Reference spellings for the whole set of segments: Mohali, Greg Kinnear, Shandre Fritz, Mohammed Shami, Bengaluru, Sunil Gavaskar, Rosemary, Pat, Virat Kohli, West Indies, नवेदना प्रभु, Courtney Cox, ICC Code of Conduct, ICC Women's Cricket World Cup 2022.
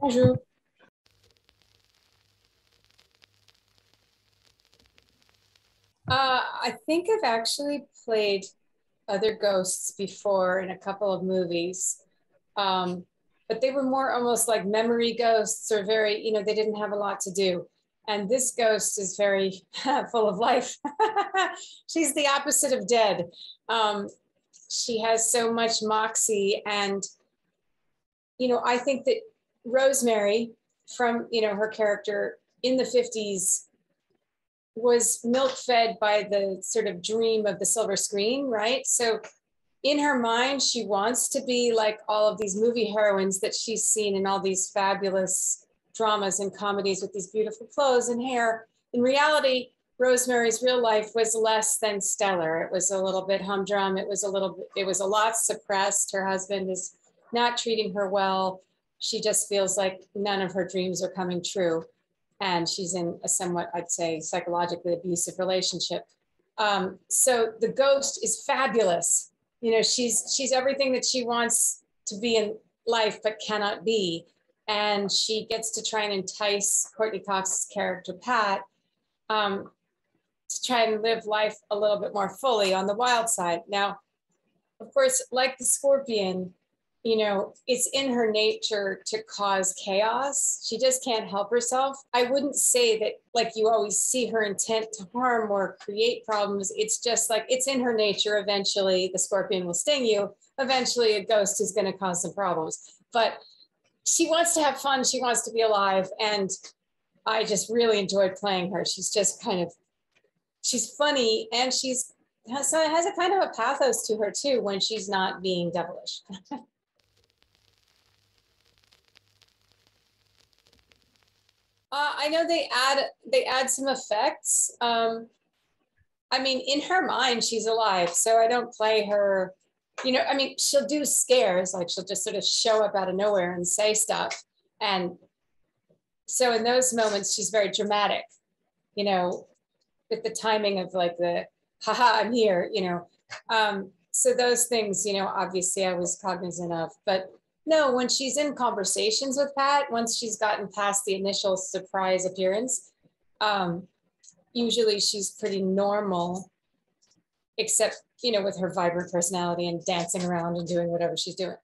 Bonjour. I think I've actually played other ghosts before in a couple of movies, but they were more almost like memory ghosts or very, you know, they didn't have a lot to do. And this ghost is very full of life. She's the opposite of dead. She has so much moxie. And, you know, I think that Rosemary from, you know, her character in the 50s was milk fed by the sort of dream of the silver screen, right? So in her mind, she wants to be like all of these movie heroines that she's seen in all these fabulous dramas and comedies with these beautiful clothes and hair. In reality, Rosemary's real life was less than stellar. It was a little bit humdrum. It was a lot suppressed. Her husband is not treating her well. She just feels like none of her dreams are coming true. And she's in a somewhat, I'd say, psychologically abusive relationship. So the ghost is fabulous. You know, she's everything that she wants to be in life, but cannot be. And she gets to try and entice Courtney Cox's character, Pat, to try and live life a little bit more fully on the wild side. Now, of course, like the scorpion, you know, it's in her nature to cause chaos. She just can't help herself. I wouldn't say that, like, you always see her intent to harm or create problems. It's just like, it's in her nature. Eventually, the scorpion will sting you. Eventually, a ghost is going to cause some problems. But she wants to have fun. She wants to be alive. And I just really enjoyed playing her. She's just kind of, she's funny, and she's has a kind of a pathos to her too when she's not being devilish. I know they add some effects. I mean, in her mind, she's alive, so I don't play her, you know, I mean, she'll do scares, like she'll just sort of show up out of nowhere and say stuff. And so in those moments, she's very dramatic, you know, with the timing of like the, haha, I'm here, you know. So those things, you know, obviously I was cognizant of, but no, when she's in conversations with Pat, once she's gotten past the initial surprise appearance, usually she's pretty normal, except, you know, with her vibrant personality and dancing around and doing whatever she's doing.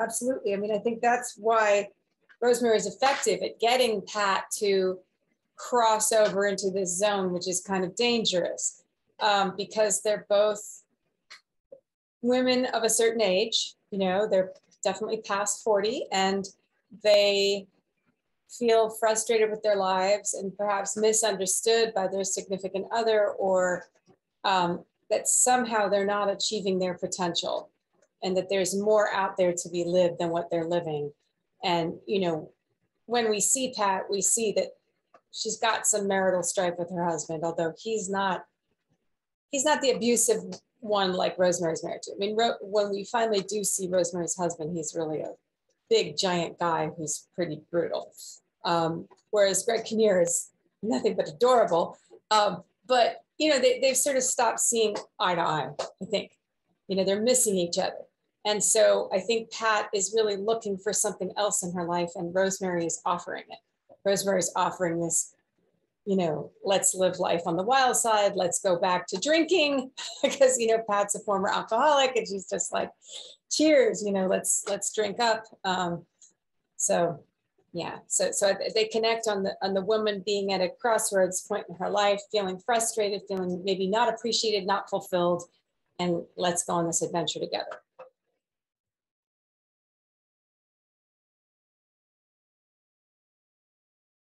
Absolutely. I mean, I think that's why Rosemary's effective at getting Pat to cross over into this zone, which is kind of dangerous. Because they're both women of a certain age, you know, they're definitely past 40, and they feel frustrated with their lives and perhaps misunderstood by their significant other, or that somehow they're not achieving their potential and that there's more out there to be lived than what they're living. And, you know, when we see Pat, we see that she's got some marital strife with her husband, although he's not the abusive one like Rosemary's married to. I mean, when we finally do see Rosemary's husband, he's really a big, giant guy who's pretty brutal. Whereas Greg Kinnear is nothing but adorable. But, you know, they've sort of stopped seeing eye to eye, I think. You know, they're missing each other. And so I think Pat is really looking for something else in her life, and Rosemary is offering it. Rosemary's offering this, you know, let's live life on the wild side. Let's go back to drinking because, you know, Pat's a former alcoholic and she's just like, cheers, you know, let's drink up. So yeah, so they connect on the woman being at a crossroads point in her life, feeling frustrated, feeling maybe not appreciated, not fulfilled, and let's go on this adventure together.